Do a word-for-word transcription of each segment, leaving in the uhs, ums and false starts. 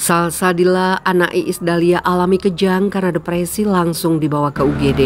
Salshadilla, anak Iis Dahlia, alami kejang karena depresi, langsung dibawa ke U G D.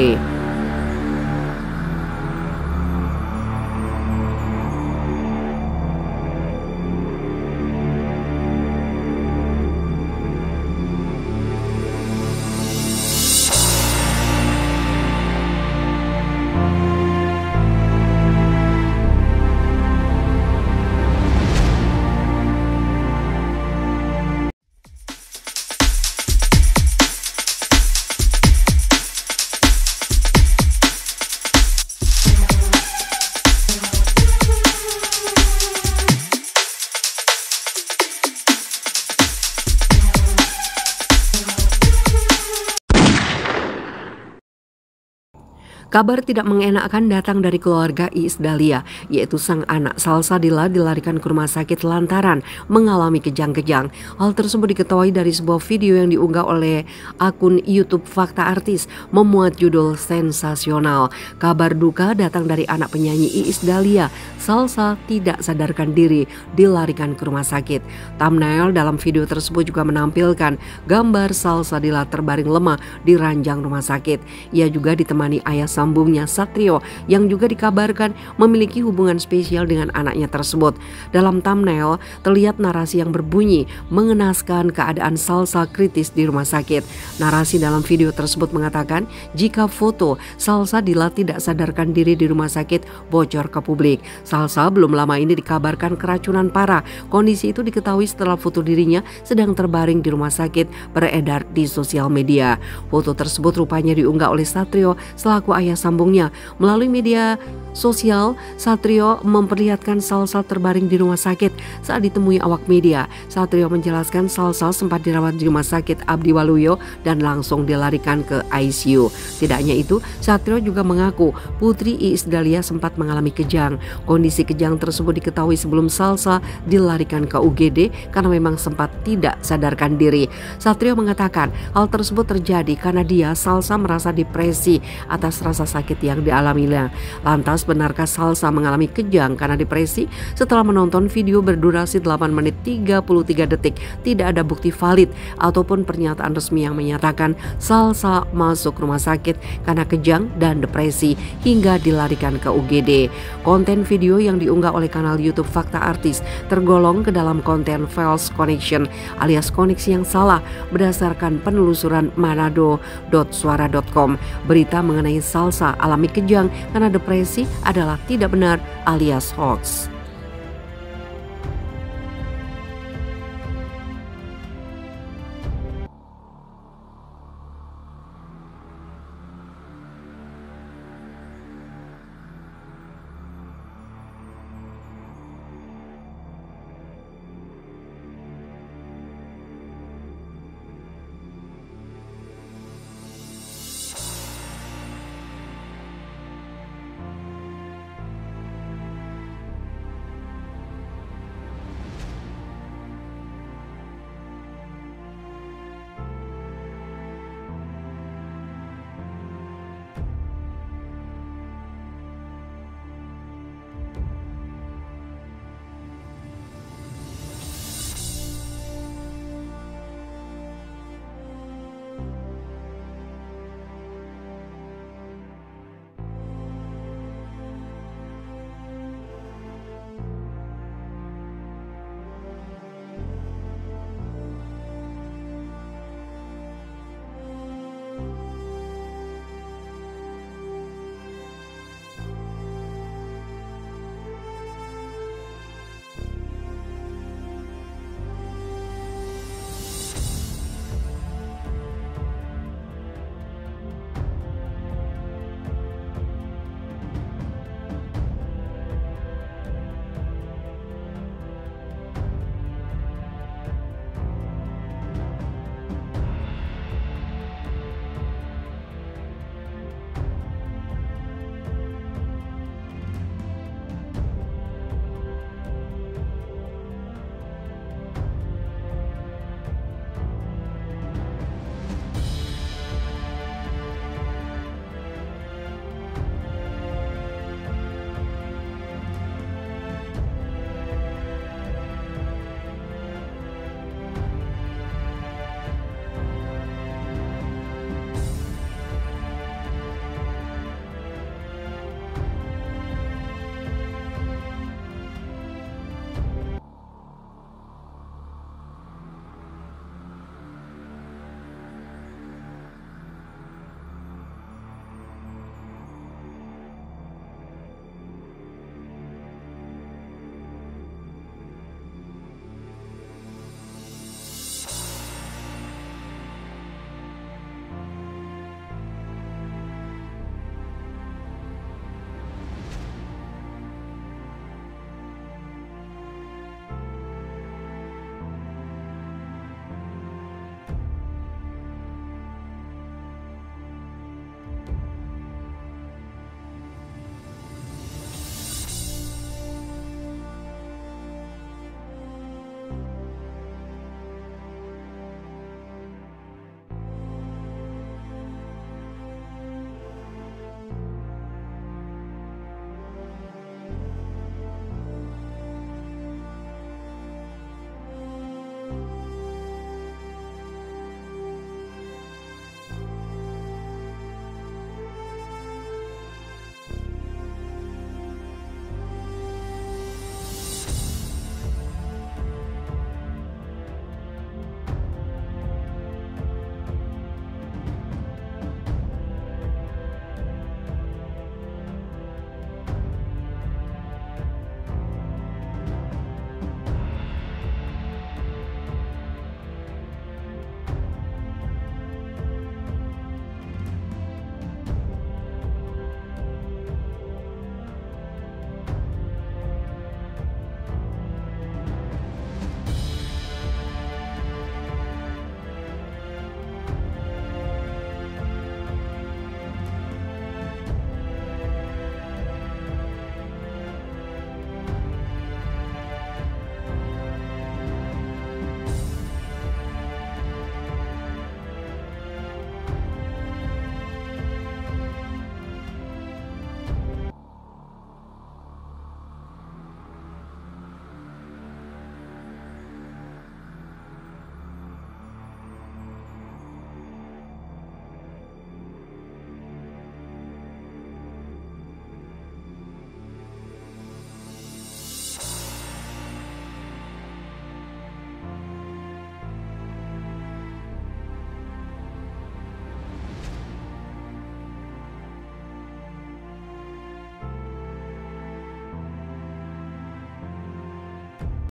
Kabar tidak mengenakkan datang dari keluarga Iis Dahlia, yaitu sang anak Salshadilla dilarikan ke rumah sakit lantaran mengalami kejang-kejang. Hal tersebut diketahui dari sebuah video yang diunggah oleh akun YouTube Fakta Artis memuat judul sensasional. Kabar duka datang dari anak penyanyi Iis Dahlia, Salsa tidak sadarkan diri dilarikan ke rumah sakit. Thumbnail dalam video tersebut juga menampilkan gambar Salshadilla terbaring lemah di ranjang rumah sakit. Ia juga ditemani ayah sambungnya Satrio yang juga dikabarkan memiliki hubungan spesial dengan anaknya tersebut. Dalam thumbnail terlihat narasi yang berbunyi mengenaskan keadaan Salsa kritis di rumah sakit. Narasi dalam video tersebut mengatakan jika foto Salshadilla tidak sadarkan diri di rumah sakit bocor ke publik. Salsa belum lama ini dikabarkan keracunan parah. Kondisi itu diketahui setelah foto dirinya sedang terbaring di rumah sakit beredar di sosial media. Foto tersebut rupanya diunggah oleh Satrio selaku ayah sambungnya. Melalui media sosial, Satrio memperlihatkan Salsa terbaring di rumah sakit. Saat ditemui awak media, Satrio menjelaskan Salsa sempat dirawat di rumah sakit Abdi Waluyo dan langsung dilarikan ke I C U. Tidak hanya itu, Satrio juga mengaku putri Iis Dahlia sempat mengalami kejang. Kondisi kejang tersebut diketahui sebelum Salsa dilarikan ke U G D karena memang sempat tidak sadarkan diri. Satrio mengatakan hal tersebut terjadi karena dia, Salsa, merasa depresi atas rasa sakit yang dialaminya. Lantas benarkah Salsa mengalami kejang karena depresi? Setelah menonton video berdurasi delapan menit tiga puluh tiga detik, tidak ada bukti valid ataupun pernyataan resmi yang menyatakan Salsa masuk rumah sakit karena kejang dan depresi hingga dilarikan ke U G D. Konten video yang diunggah oleh kanal YouTube Fakta Artis tergolong ke dalam konten false connection alias koneksi yang salah berdasarkan penelusuran manado dot suara dot com. Berita mengenai Salsa alami kejang karena depresi adalah tidak benar alias hoax.